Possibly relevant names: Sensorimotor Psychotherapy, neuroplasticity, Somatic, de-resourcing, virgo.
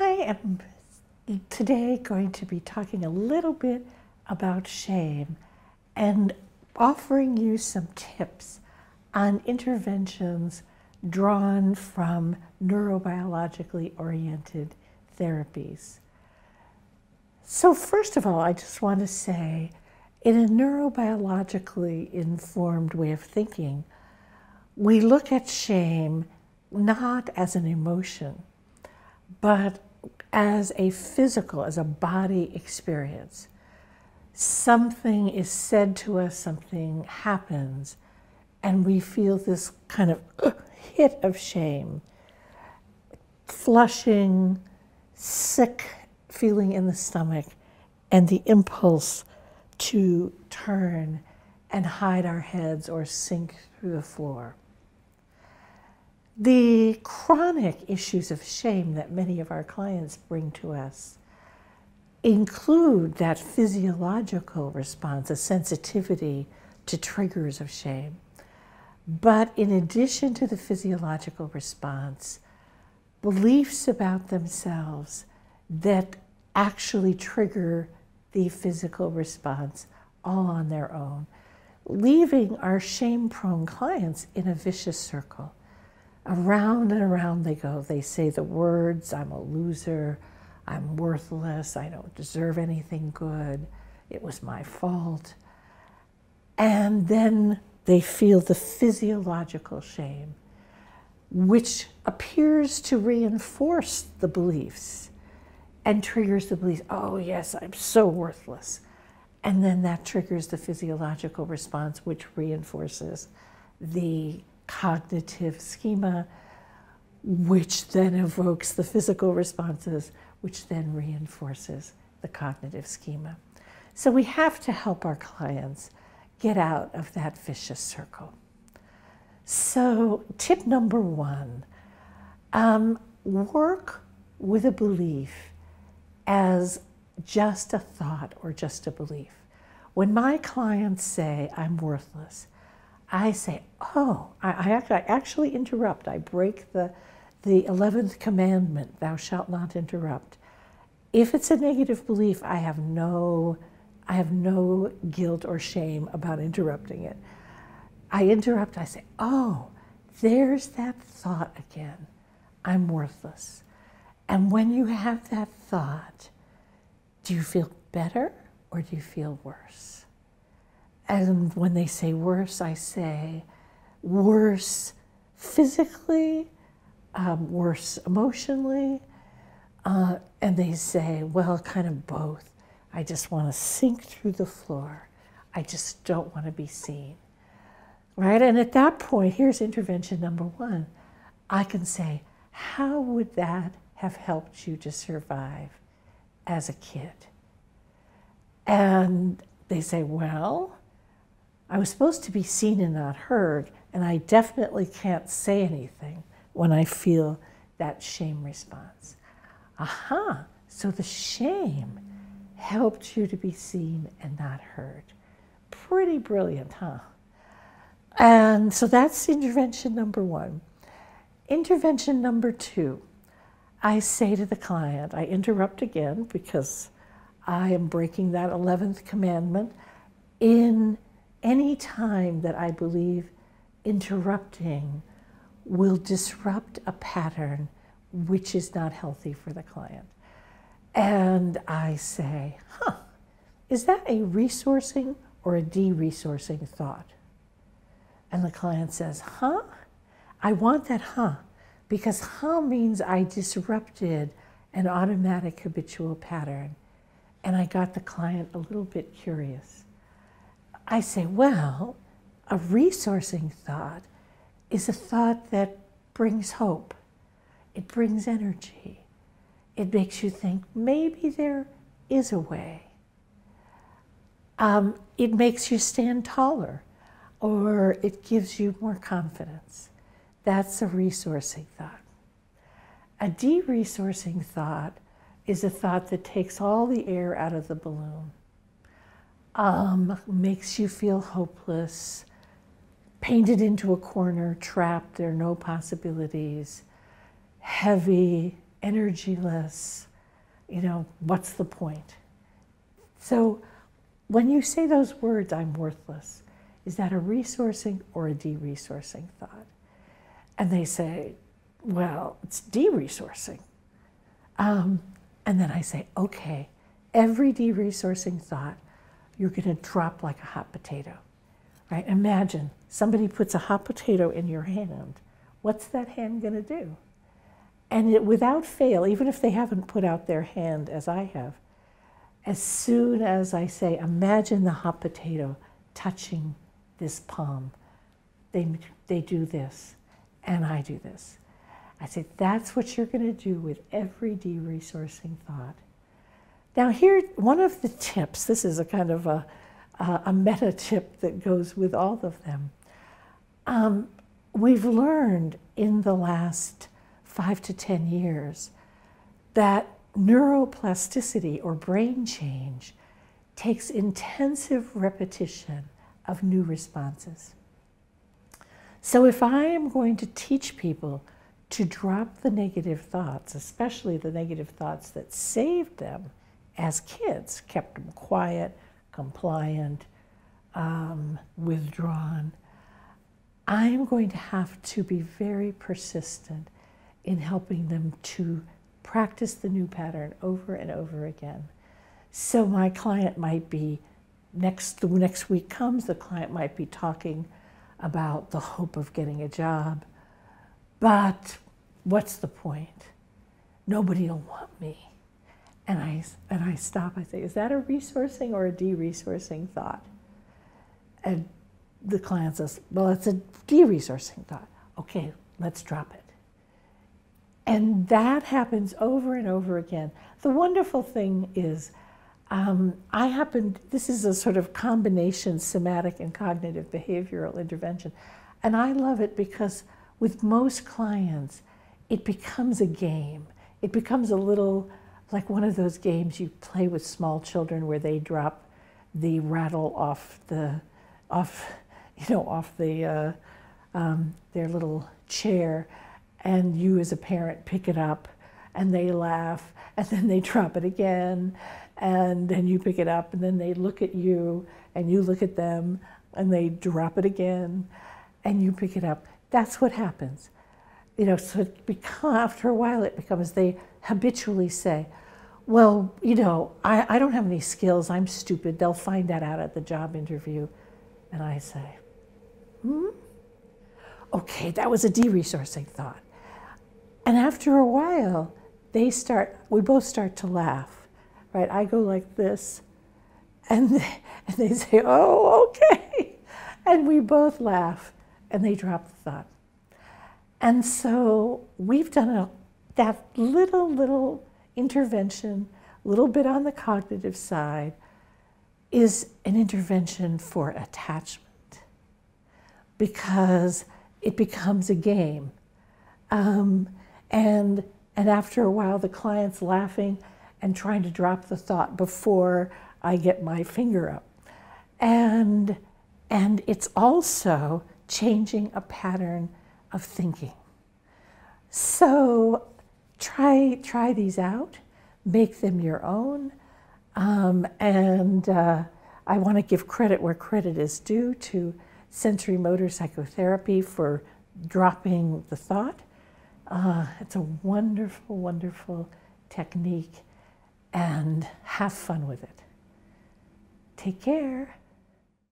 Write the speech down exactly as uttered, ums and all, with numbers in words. I am today going to be talking a little bit about shame and offering you some tips on interventions drawn from neurobiologically oriented therapies. So first of all, I just want to say, in a neurobiologically informed way of thinking, we look at shame not as an emotion, but as a physical, as a body experience. Something is said to us, something happens, and we feel this kind of uh, hit of shame. Flushing, sick feeling in the stomach, and the impulse to turn and hide our heads or sink through the floor. The chronic issues of shame that many of our clients bring to us include that physiological response, a sensitivity to triggers of shame. But in addition to the physiological response, beliefs about themselves that actually trigger the physical response all on their own, leaving our shame-prone clients in a vicious circle. Around and around they go. They say the words, I'm a loser, I'm worthless, I don't deserve anything good, it was my fault. And then they feel the physiological shame, which appears to reinforce the beliefs and triggers the belief, oh yes, I'm so worthless. And then that triggers the physiological response, which reinforces the cognitive schema, which then evokes the physical responses, which then reinforces the cognitive schema. So we have to help our clients get out of that vicious circle. So tip number one, um, work with a belief as just a thought or just a belief. When my clients say, I'm worthless, I say, oh, I, I actually interrupt. I break the, the eleventh commandment, thou shalt not interrupt. If it's a negative belief, I have no, I have no guilt or shame about interrupting it. I interrupt, I say, oh, there's that thought again. I'm worthless. And when you have that thought, do you feel better or do you feel worse? And when they say worse, I say worse physically, um, worse emotionally, uh, and they say, well, kind of both. I just want to sink through the floor. I just don't want to be seen, right? And at that point, here's intervention number one. I can say, how would that have helped you to survive as a kid? And they say, well, I was supposed to be seen and not heard, and I definitely can't say anything when I feel that shame response. Aha, so the shame helped you to be seen and not heard. Pretty brilliant, huh? And so that's intervention number one. Intervention number two, I say to the client, I interrupt again because I am breaking that eleventh commandment. In any time that I believe interrupting will disrupt a pattern which is not healthy for the client. And I say, huh, is that a resourcing or a de-resourcing thought? And the client says, huh? I want that huh. Because huh means I disrupted an automatic habitual pattern, and I got the client a little bit curious. I say, well, a resourcing thought is a thought that brings hope. It brings energy. It makes you think, maybe there is a way. Um, it makes you stand taller, or it gives you more confidence. That's a resourcing thought. A de-resourcing thought is a thought that takes all the air out of the balloon, um, makes you feel hopeless, painted into a corner, trapped, there are no possibilities, heavy, energyless, you know, what's the point? So when you say those words, I'm worthless, is that a resourcing or a de-resourcing thought? And they say, well, it's de-resourcing. Um, and then I say, okay, every de-resourcing thought, you're going to drop like a hot potato, right? Imagine somebody puts a hot potato in your hand. What's that hand going to do? And it, without fail, even if they haven't put out their hand as I have, as soon as I say, imagine the hot potato touching this palm, they, they do this, and I do this. I say, that's what you're going to do with every de-resourcing thought. Now here, one of the tips, this is a kind of a, a meta tip that goes with all of them. Um, we've learned in the last five to ten years that neuroplasticity or brain change takes intensive repetition of new responses. So if I am going to teach people to drop the negative thoughts, especially the negative thoughts that saved them as kids, kept them quiet, compliant, um, withdrawn, I'm going to have to be very persistent in helping them to practice the new pattern over and over again. So my client might be, next, the next week comes, the client might be talking about the hope of getting a job, but what's the point? Nobody will want me. And I, and I stop, I say, is that a resourcing or a de-resourcing thought? And the client says, well, it's a de-resourcing thought. Okay, let's drop it. And that happens over and over again. The wonderful thing is, um, I happen, this is a sort of combination somatic and cognitive behavioral intervention. And I love it because with most clients, it becomes a game. It becomes a little, like one of those games you play with small children where they drop the rattle off the, off, you know, off the, uh, um, their little chair. And you as a parent pick it up and they laugh and then they drop it again and then you pick it up and then they look at you and you look at them and they drop it again and you pick it up. That's what happens. You know, so it becomes, after a while it becomes, they habitually say, well, you know, I, I don't have any skills, I'm stupid, they'll find that out at the job interview. And I say, hmm? Okay, that was a de-resourcing thought. And after a while, they start, we both start to laugh, right? I go like this, and they, and they say, oh, okay. And we both laugh, and they drop the thought. And so we've done a, that little, little intervention, little bit on the cognitive side, is an intervention for attachment, because it becomes a game. Um, and, and after a while, the client's laughing and trying to drop the thought before I get my finger up. And, and it's also changing a pattern of thinking. So try, try these out, make them your own. Um, and uh, I want to give credit where credit is due to Sensorimotor Psychotherapy for dropping the thought. Uh, it's a wonderful, wonderful technique, and have fun with it. Take care.